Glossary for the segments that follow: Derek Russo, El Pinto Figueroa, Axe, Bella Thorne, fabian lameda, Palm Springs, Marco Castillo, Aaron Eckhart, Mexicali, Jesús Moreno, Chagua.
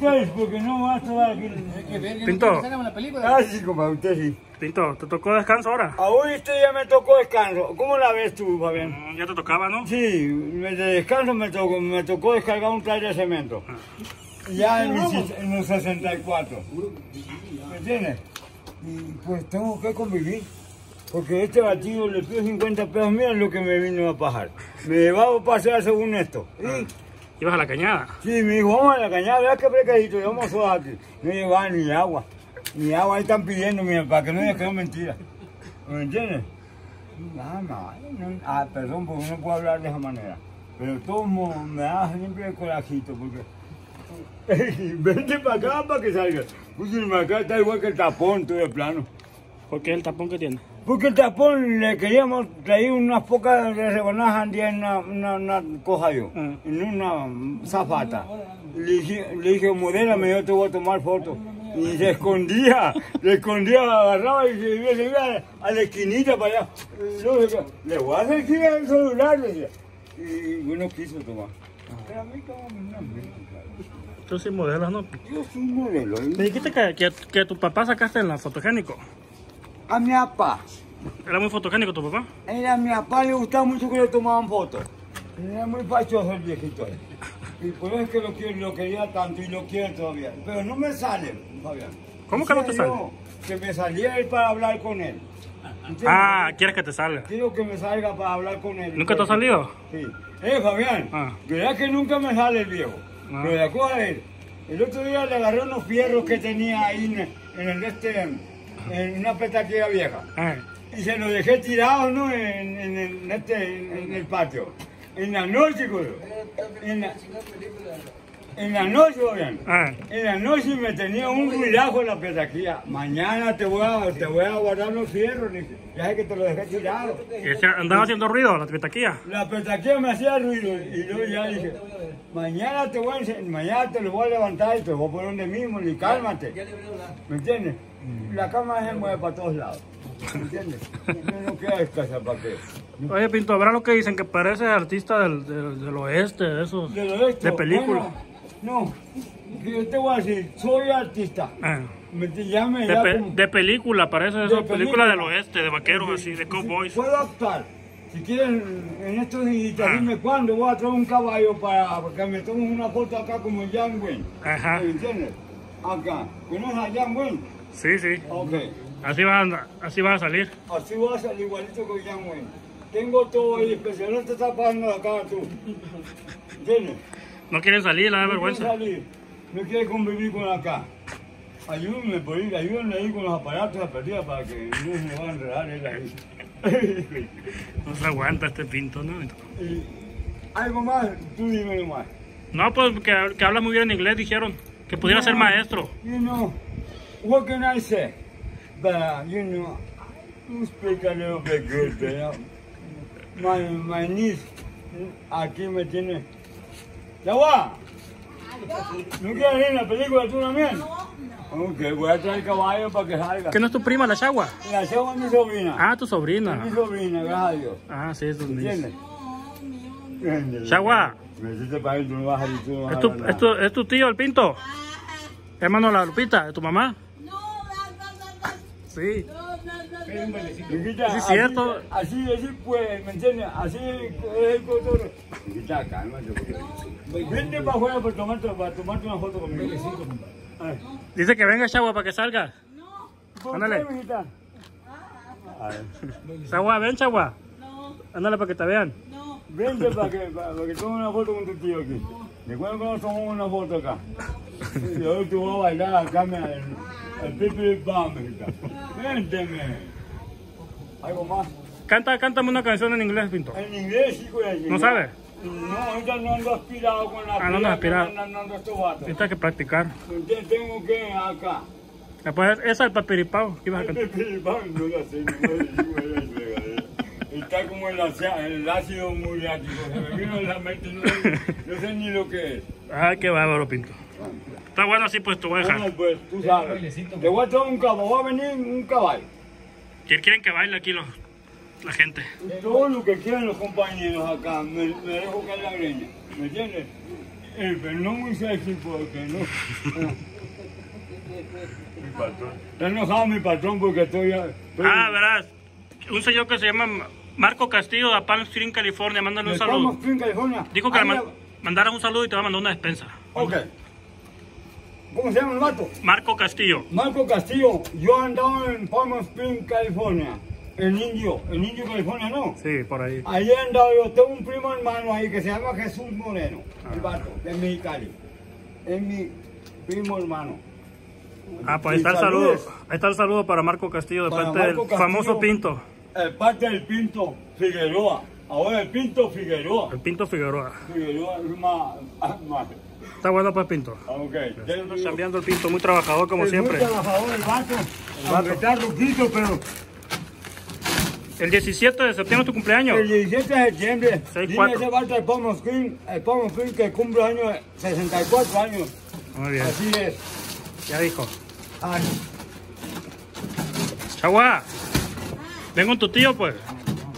¿Sabes? Porque no vas a dar aquí. Pinto. Casi como usted sí. Pinto, ¿te tocó descanso ahora? Ahorita ya me tocó descanso. ¿Cómo la ves tú, Fabián? Ya te tocaba, ¿no? Sí, de descanso me tocó descargar un traje de cemento. Ah. Ya en los 64. ¿Me entiendes? Y pues tengo que convivir. Porque este batido le pido 50 pesos, mira lo que me vino a pagar. Me llevaba a pasear según esto. Ah. ¿Ibas a la cañada? Sí, me dijo, vamos a la cañada, veas qué precajito, vamos a sodas aquí. No llevaba ni agua. Ni agua, ahí están pidiendo, mira, para que no digas que no mentira. ¿Me entiendes? Nada más. Ah, perdón, porque no puedo hablar de esa manera. Pero de todos modos me da siempre el corajito, porque... Ey, vente para acá para que salga. Pues el acá está igual que el tapón, todo de plano. ¿Por qué es el tapón que tiene? Porque el tapón le queríamos traer unas pocas rebanadas andías en una coja yo, en una zafata. Le dije, modélame, yo te voy a tomar fotos. Y se escondía, agarraba y se iba a la esquinita para allá. Yo decía, le voy a hacer aquí el celular, decía. Y bueno, quiso tomar. Pero a mí como una mierda. Tú sí modelas, ¿no? Yo soy modelo. Me dijiste que tu papá sacaste en la fotogénico. A mi papá. ¿Era muy fotogénico tu papá? Era mi papá, le gustaba mucho que le tomaban fotos. Era muy fachoso el viejito. Y por eso es que lo quería tanto y lo quiero todavía. Pero no me sale, Fabián. ¿Cómo que no te sale? Que me saliera él para hablar con él. ¿Entiendes? Ah, ¿quieres que te salga? Quiero que me salga para hablar con él. ¿Nunca te ha salido? Sí. Fabián, ¿verdad que nunca me sale el viejo? Ah. Pero de acuerdo a él. El otro día le agarré unos fierros que tenía ahí en el en una petaquera vieja. Y se lo dejé tirado, ¿no? En el patio. En la noche, güey. En la noche, oigan. En la noche me tenía un relajo en la petaquilla. Mañana te voy a guardar los fierros, Nico. Ya sé que te lo dejé tirado. ¿Andaba haciendo ruido la petaquilla? La petaquilla me hacía ruido. Y luego ya dije, mañana te lo voy a levantar y te lo voy a poner donde mismo, y cálmate. ¿Me entiendes? La cama se mueve para todos lados, ¿entiendes? No queda escasa para qué. Oye, Pinto, ¿habrá lo que dicen que parece artista del oeste, de esos, de películas? Bueno, no, yo te voy a decir, soy artista. De película, parece eso, películas del oeste, de vaqueros así, de cowboys. Puedo actuar, si quieren, en estos días, dime cuándo voy a traer un caballo para que me tomen una foto acá como Jan Wayne, ¿me entiendes? Acá, ¿conoces a Jan Wayne? Sí, sí. Okay. Así vas a salir. Así voy a salir igualito que ya, güey. Tengo todo ahí, especial. No te estás pagando la cara tú. ¿Entiendes? No quieren salir, la vergüenza. No quieren salir. No quieren convivir con acá. Ayúdenme por ir, ayúdenme ahí con los aparatos a perder para que no se van a enredar él ahí. No se aguanta este Pinto, ¿no? ¿Algo más? Tú dime más. No, pues que habla muy bien inglés, dijeron. Que pudiera ser maestro. What can I say? But you know, you speak a little bit good, you know. My niece, aquí me tiene. ¿Ya va? ¿No quieres ir en la película tú también? No. Ok, voy a traer caballo para que salga. ¿Que no es tu prima, la Chagua? La Chagua es mi sobrina. Ah, tu sobrina. Es mi sobrina, gracias a Dios. Ah, sí, es tu niña. ¿Entiendes? Chagua. Me hiciste para ir, tú no vas a ir, tú no vas a ir. ¿Es tu tío, el Pinto? Hermano, la Lupita, ¿de tu mamá? No. Sí. Lupita, sí, cierto. Así, pues, ¿me entiendes? Así es el contorno. Lupita, cálmate. Vente para afuera para tomarte una foto conmigo. Dice que venga Chagua para que salga. No. Ándale. Chagua, ven, Chagua. No. Ándale para que te vean. No. Vente para que tome una foto con tu tío aquí. Recuerda que no tomamos una foto acá. Y hoy tú vas a bailar acá el pipi pam. Vénteme. ¿Algo más? Cántame una canción en inglés, Pinto. En inglés, hijo de allí. ¿No sabes? No, ahorita no ando aspirado con la pila. Ah, no, no ando estos vatos. Tienes que practicar. Entonces tengo que ir acá. Después esa es el papiripao. ¿Qué ibas a cantar? El papiripao no lo sé, Está como el ácido muriático. Se me vino en la mente, no sé ni lo que es. Ah, qué bárbaro, Pinto. Está bueno así, pues tú voy a dejar. Bueno, pues tú sabes. Te voy a traer un caballo, va a venir un caballo. ¿Quieren que baile aquí la gente? Todo lo que quieran los compañeros acá, me dejo caer la greña, ¿me entiendes? Pero no muy sexy porque no. Mi patrón. Está enojado mi patrón porque estoy... Ah, verás. Un señor que se llama Marco Castillo de Palm Springs, California. Mándale un saludo. Palm Springs, California. Dijo que le mandara un saludo y te va a mandar una despensa. Ok. ¿Cómo se llama el vato? Marco Castillo. Marco Castillo. Yo andaba en Palm Springs, California. En Indio, California, ¿no? Sí, por ahí. Ahí andaba yo, tengo un primo hermano ahí que se llama Jesús Moreno, el vato, de Mexicali. Es mi primo hermano. Ah, pues ahí está el saludo. Ahí está el saludo para Marco Castillo, de parte del famoso Pinto. De parte del Pinto Figueroa. Ahora el Pinto Figueroa. El Pinto Figueroa. Figueroa es más... Está bueno para el Pinto. Ok. Estamos cambiando el Pinto, muy trabajador como siempre. Muy trabajador el vato. Aunque está ruquito, pero... El 17 de septiembre es tu cumpleaños. El 17 de septiembre. 64. Dime ese vato de Palm Springs, el Palm Springs que cumple años, 64 años. Muy bien. Así es. Ya dijo. Ay. Chagua. Ven con tu tío, pues.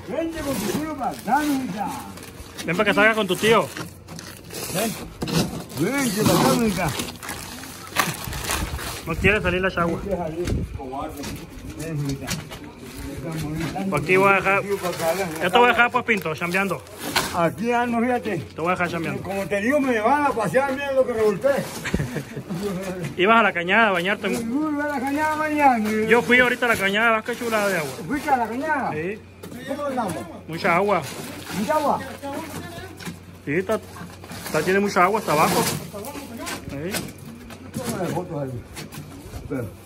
Vente con tu tío para acá, nunca. Ven para que salga con tu tío. Vente para acá, nunca. No quiere salir la Chagua. No quiere salir, cobarde. Ven, nunca. Aquí voy a dejar, yo te voy a dejar pues Pinto, chambeando. Aquí ando, fíjate. Te voy a dejar chambeando. Como te digo, me van a pasear, mira lo que revolté. Ibas a la cañada a bañarte. Yo a la cañada bañando. Yo fui ahorita a la cañada, vas que chulada de agua. ¿Fuiste a la cañada? Sí. ¿Cómo es el agua? Mucha agua. ¿Mucha agua? Sí, tiene mucha agua hasta abajo. Sí. Toma las fotos ahí. Pero...